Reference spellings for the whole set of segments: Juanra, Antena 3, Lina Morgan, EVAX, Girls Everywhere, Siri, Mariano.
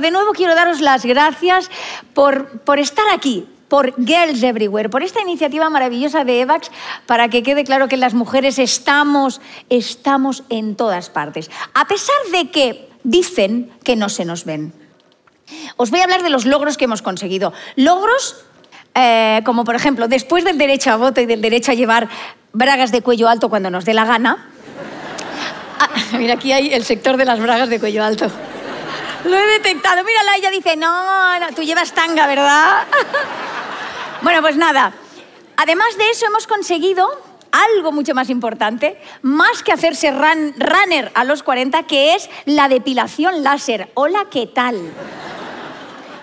De nuevo quiero daros las gracias por estar aquí, por Girls Everywhere, por esta iniciativa maravillosa de EVAX, para que quede claro que las mujeres estamos en todas partes, a pesar de que dicen que no se nos ven. Os voy a hablar de los logros que hemos conseguido. Logros como, por ejemplo, después del derecho a voto y del derecho a llevar bragas de cuello alto cuando nos dé la gana. Ah, mira, aquí hay el sector de las bragas de cuello alto. Lo he detectado. Mírala, ella dice, no, tú llevas tanga, ¿verdad? Bueno, pues nada. Además de eso, hemos conseguido algo mucho más importante, más que hacerse runner a los 40, que es la depilación láser. Hola, ¿qué tal?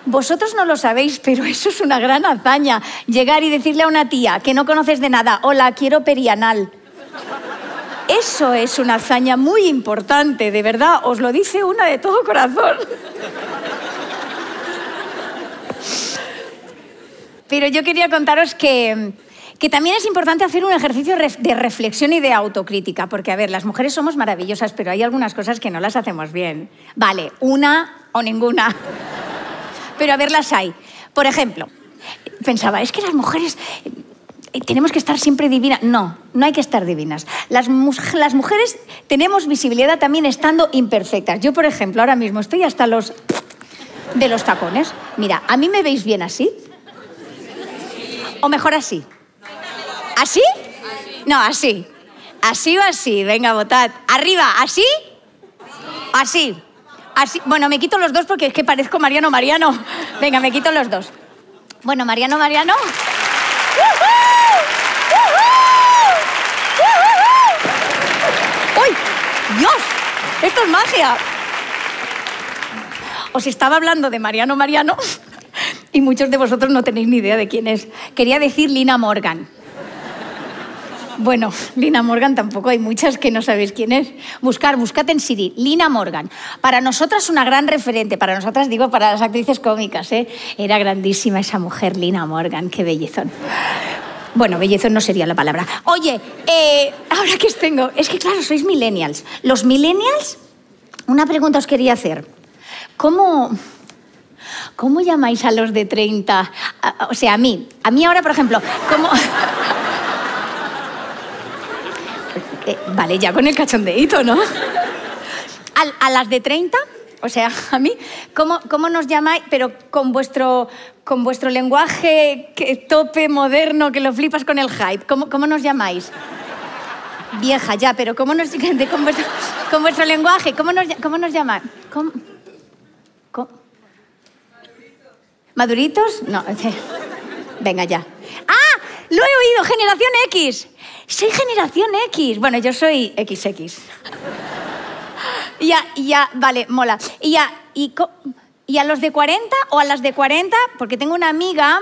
Vosotros no lo sabéis, pero eso es una gran hazaña. Llegar y decirle a una tía que no conoces de nada, hola, quiero perianal. Eso es una hazaña muy importante, de verdad, os lo dice una de todo corazón. Pero yo quería contaros que también es importante hacer un ejercicio de reflexión y de autocrítica, porque, a ver, las mujeres somos maravillosas, pero hay algunas cosas que no las hacemos bien. Vale, una o ninguna. Pero, a ver, las hay. Por ejemplo, pensaba, es que las mujeres tenemos que estar siempre divinas. No, no hay que estar divinas. Las mujeres tenemos visibilidad también estando imperfectas. Yo, por ejemplo, ahora mismo estoy hasta los de los tacones. Mira, ¿a mí me veis bien así? ¿O mejor así? ¿Así? No, así. Así o así. Venga, votad. Arriba, ¿así? Así. Así. Bueno, me quito los dos porque es que parezco Mariano. Venga, me quito los dos. Bueno, Mariano. ¡Uy! ¡Dios! ¡Esto es magia! Os estaba hablando de Mariano, y muchos de vosotros no tenéis ni idea de quién es. Quería decir Lina Morgan. Bueno, Lina Morgan tampoco, hay muchas que no sabéis quién es. Buscad en Siri, Lina Morgan. Para nosotras una gran referente, para nosotras digo, para las actrices cómicas, ¿eh? Era grandísima esa mujer, Lina Morgan, qué bellezón. Bueno, bellezón no sería la palabra. Oye, ahora que os tengo, es que claro, sois millennials. Los millennials, una pregunta os quería hacer. ¿Cómo llamáis a los de 30? O sea, a mí ahora, por ejemplo, ¿cómo? Vale, ya con el cachondeíto, ¿no? A las de 30, o sea, a mí, ¿cómo nos llamáis? Pero con vuestro lenguaje que tope moderno, que lo flipas con el hype, ¿cómo nos llamáis? Vieja, ya, pero con vuestro lenguaje, ¿cómo nos llamáis? ¿Maduritos? No, venga, ya. ¡Ah! Lo he oído, generación X. Soy generación X. Bueno, yo soy XX. Ya, vale, mola. ¿Y a los de 40 o a las de 40? Porque tengo una amiga.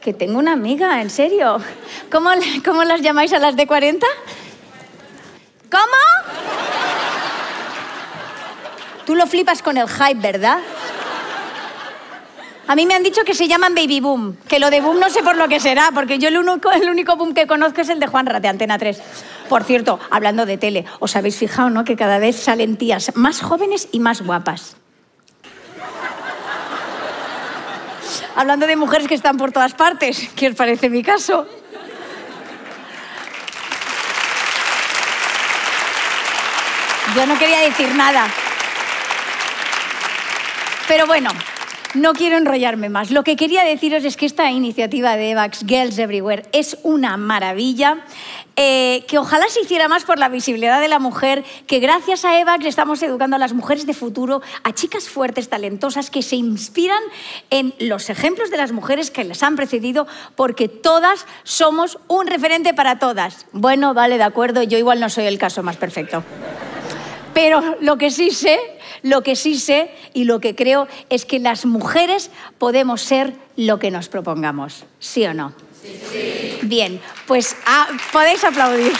Que tengo una amiga, en serio. ¿Cómo las llamáis a las de 40? ¿Cómo? Tú lo flipas con el hype, ¿verdad? A mí me han dicho que se llaman Baby Boom, que lo de Boom no sé por lo que será, porque yo el único Boom que conozco es el de Juanra, de Antena 3. Por cierto, hablando de tele, os habéis fijado, ¿no?, que cada vez salen tías más jóvenes y más guapas. Hablando de mujeres que están por todas partes, ¿qué os parece mi caso? Yo no quería decir nada. Pero bueno, no quiero enrollarme más. Lo que quería deciros es que esta iniciativa de EVAX, Girls Everywhere, es una maravilla, que ojalá se hiciera más por la visibilidad de la mujer, que gracias a EVAX estamos educando a las mujeres de futuro, a chicas fuertes, talentosas, que se inspiran en los ejemplos de las mujeres que les han precedido, porque todas somos un referente para todas. Bueno, vale, de acuerdo, yo igual no soy el caso más perfecto. Pero lo que sí sé y lo que creo es que las mujeres podemos ser lo que nos propongamos. ¿Sí o no? Sí. Bien, pues podéis aplaudir.